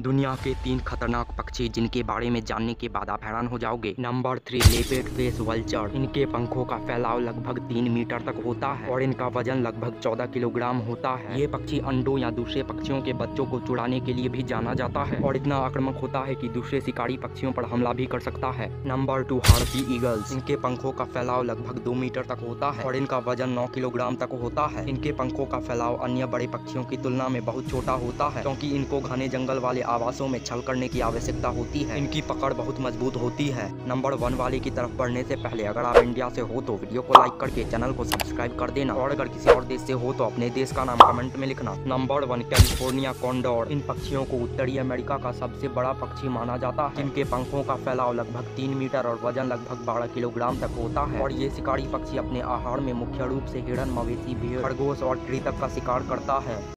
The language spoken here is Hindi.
दुनिया के 3 खतरनाक पक्षी जिनके बारे में जानने के बाद आप हैरान हो जाओगे। Number 3 lappet face vulture. इनके पंखों का फैलाव लगभग 3 मीटर तक होता है और इनका वजन लगभग 14 किलोग्राम होता है। ये पक्षी अंडों या दूसरे पक्षियों के बच्चों को चुराने के लिए भी जाना जाता है और इतना आक्रामक होता है कि दूसरे शिकारी पक्षियों पर हमला भी कर सकता है। Number 2 harpy eagles. इनके पंखों का फैलाव लगभग 2 मीटर तक होता है और इनका वजन 9 किलोग्राम तक होता है। इनके पंखों का फैलाव अन्य बड़े पक्षियों की तुलना में बहुत छोटा होता है क्योंकि इनको घने जंगल वाले आवासों में छल करने की आवश्यकता होती है। इनकी पकड़ बहुत मजबूत होती है। नंबर 1 वाले की तरफ बढ़ने से पहले अगर आप इंडिया से हो तो वीडियो को लाइक करके चैनल को सब्सक्राइब कर देना और अगर किसी और देश से हो तो अपने देश का नाम कमेंट में लिखना। Number 1 California condor. इन पक्षियों को उत्तरी अमेरिका का सबसे बड़ा पक्षी माना जाता है। इनके पंखों का फैलाव लगभग 3 मीटर और वजन लगभग 12 किलोग्राम तक होता है और ये शिकारी पक्षी अपने आहार में मुख्य रूप से हिरण, मवेशी, भेड़, खरगोश और कृतक का शिकार करता है।